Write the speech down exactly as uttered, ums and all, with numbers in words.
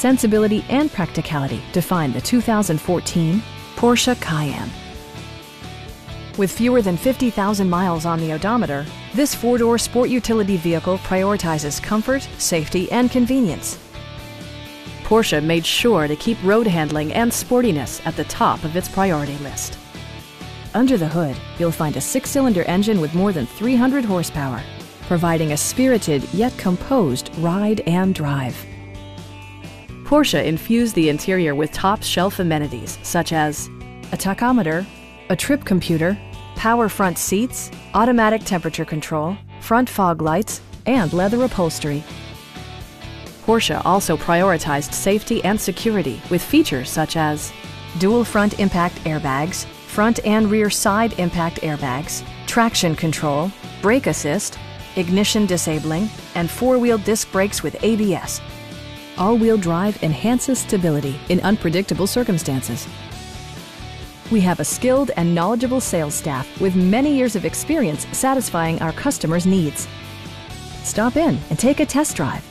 sensibility, and practicality define the two thousand fourteen Porsche Cayenne. With fewer than fifty thousand miles on the odometer, this four-door sport utility vehicle prioritizes comfort, safety, and convenience. Porsche made sure to keep road handling and sportiness at the top of its priority list. Under the hood, you'll find a six-cylinder engine with more than three hundred horsepower, providing a spirited yet composed ride and drive. Porsche infused the interior with top-shelf amenities such as a tachometer, a trip computer, power front seats, automatic temperature control, front fog lights, and leather upholstery. Porsche also prioritized safety and security with features such as dual front impact airbags, front and rear side impact airbags, traction control, brake assist, ignition disabling, and four-wheel disc brakes with A B S. All-wheel drive enhances stability in unpredictable circumstances. We have a skilled and knowledgeable sales staff with many years of experience satisfying our customers' needs. Stop in and take a test drive.